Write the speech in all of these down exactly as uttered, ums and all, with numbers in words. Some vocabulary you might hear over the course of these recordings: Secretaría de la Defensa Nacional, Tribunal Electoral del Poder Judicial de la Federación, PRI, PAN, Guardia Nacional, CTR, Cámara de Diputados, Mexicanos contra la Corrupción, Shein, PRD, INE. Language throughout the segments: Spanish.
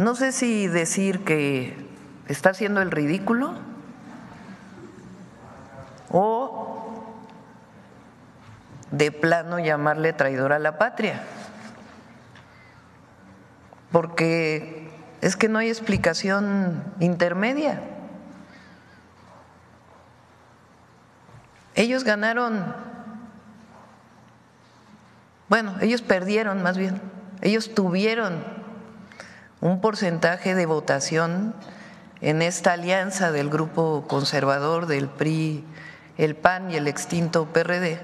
No sé si decir que está haciendo el ridículo o de plano llamarle traidor a la patria, porque es que no hay explicación intermedia. Ellos ganaron, bueno, ellos perdieron más bien, ellos tuvieron un porcentaje de votación en esta alianza del grupo conservador del P R I, el P A N y el extinto P R D,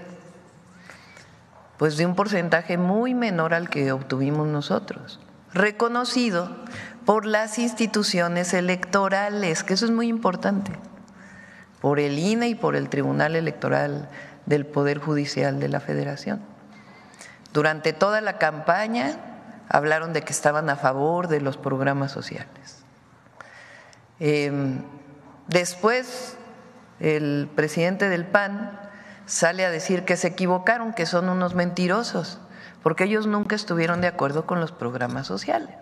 pues de un porcentaje muy menor al que obtuvimos nosotros, reconocido por las instituciones electorales, que eso es muy importante, por el I N E y por el Tribunal Electoral del Poder Judicial de la Federación. Durante toda la campaña hablaron de que estaban a favor de los programas sociales. Eh, después el presidente del P A N sale a decir que se equivocaron, que son unos mentirosos, porque ellos nunca estuvieron de acuerdo con los programas sociales,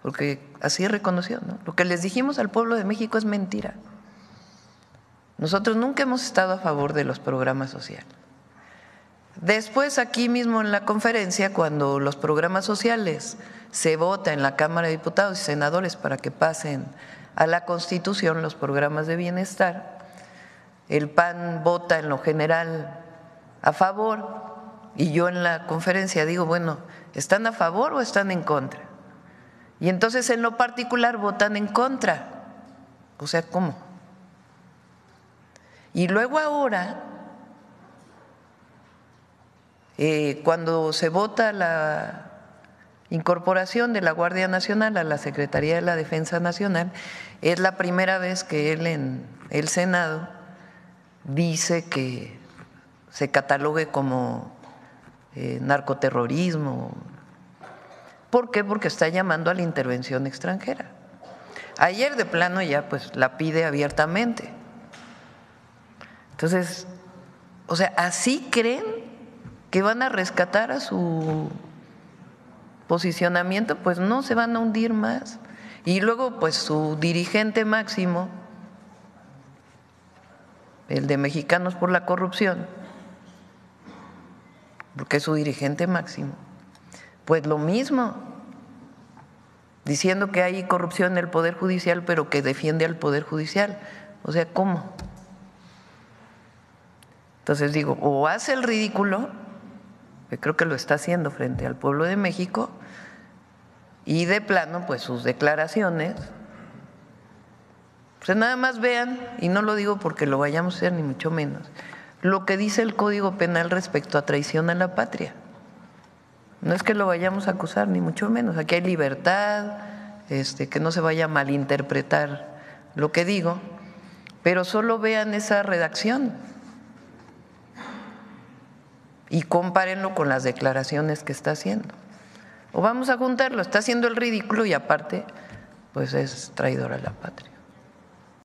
porque así reconoció, ¿no? Lo que les dijimos al pueblo de México es mentira. Nosotros nunca hemos estado a favor de los programas sociales. Después, aquí mismo en la conferencia, cuando los programas sociales se vota en la Cámara de Diputados y Senadores para que pasen a la Constitución los programas de bienestar, el P A N vota en lo general a favor. Y yo en la conferencia digo, bueno, ¿están a favor o están en contra? Y entonces en lo particular votan en contra. O sea, ¿cómo? Y luego ahora, eh, cuando se vota la incorporación de la Guardia Nacional a la Secretaría de la Defensa Nacional, es la primera vez que él en el Senado dice que se catalogue como Eh, narcoterrorismo. ¿Por qué? Porque está llamando a la intervención extranjera. Ayer de plano ya pues la pide abiertamente. Entonces, o sea, ¿así creen que van a rescatar a su posicionamiento? Pues no, se van a hundir más. Y luego pues su dirigente máximo, el de Mexicanos por la Corrupción, porque es su dirigente máximo, pues lo mismo, diciendo que hay corrupción en el Poder Judicial, pero que defiende al Poder Judicial. O sea, ¿cómo? Entonces digo, o hace el ridículo, que creo que lo está haciendo frente al pueblo de México, y de plano, pues sus declaraciones, pues nada más vean, y no lo digo porque lo vayamos a hacer ni mucho menos, lo que dice el Código Penal respecto a traición a la patria. No es que lo vayamos a acusar, ni mucho menos. Aquí hay libertad, este, que no se vaya a malinterpretar lo que digo, pero solo vean esa redacción y compárenlo con las declaraciones que está haciendo. O vamos a juntarlo, está haciendo el ridículo y aparte, pues es traidor a la patria.